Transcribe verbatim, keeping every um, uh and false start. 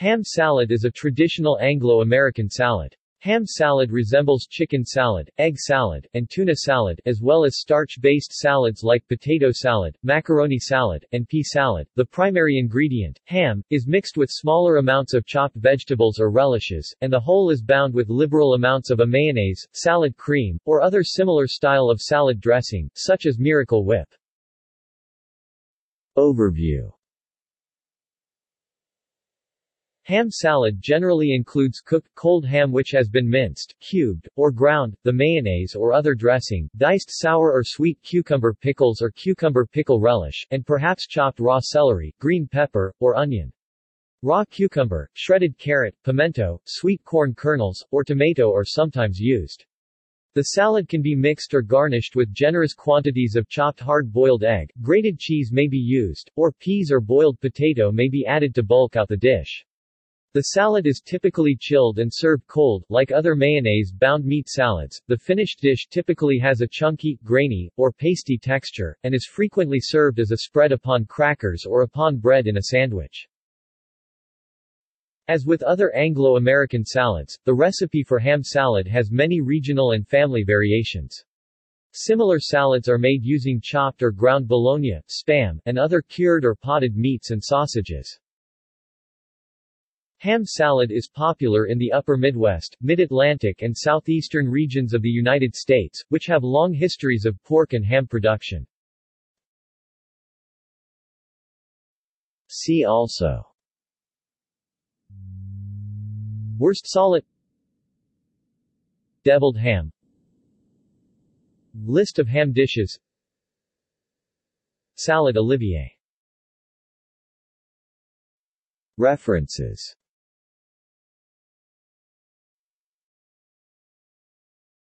Ham salad is a traditional Anglo-American salad. Ham salad resembles chicken salad, egg salad, and tuna salad, as well as starch-based salads like potato salad, macaroni salad, and pea salad. The primary ingredient, ham, is mixed with smaller amounts of chopped vegetables or relishes, and the whole is bound with liberal amounts of a mayonnaise, salad cream, or other similar style of salad dressing, such as Miracle Whip. Overview. Ham salad generally includes cooked, cold ham which has been minced, cubed, or ground, the mayonnaise or other dressing, diced sour or sweet cucumber pickles or cucumber pickle relish, and perhaps chopped raw celery, green pepper, or onion. Raw cucumber, shredded carrot, pimento, sweet corn kernels, or tomato are sometimes used. The salad can be mixed or garnished with generous quantities of chopped hard-boiled egg, grated cheese may be used, or peas or boiled potato may be added to bulk out the dish. The salad is typically chilled and served cold, like other mayonnaise-bound meat salads. The finished dish typically has a chunky, grainy, or pasty texture, and is frequently served as a spread upon crackers or upon bread in a sandwich. As with other Anglo-American salads, the recipe for ham salad has many regional and family variations. Similar salads are made using chopped or ground bologna, spam, and other cured or potted meats and sausages. Ham salad is popular in the Upper Midwest, Mid-Atlantic and Southeastern regions of the United States, which have long histories of pork and ham production. See also: Wurstsalat, deviled ham, list of ham dishes, Salad Olivier. References.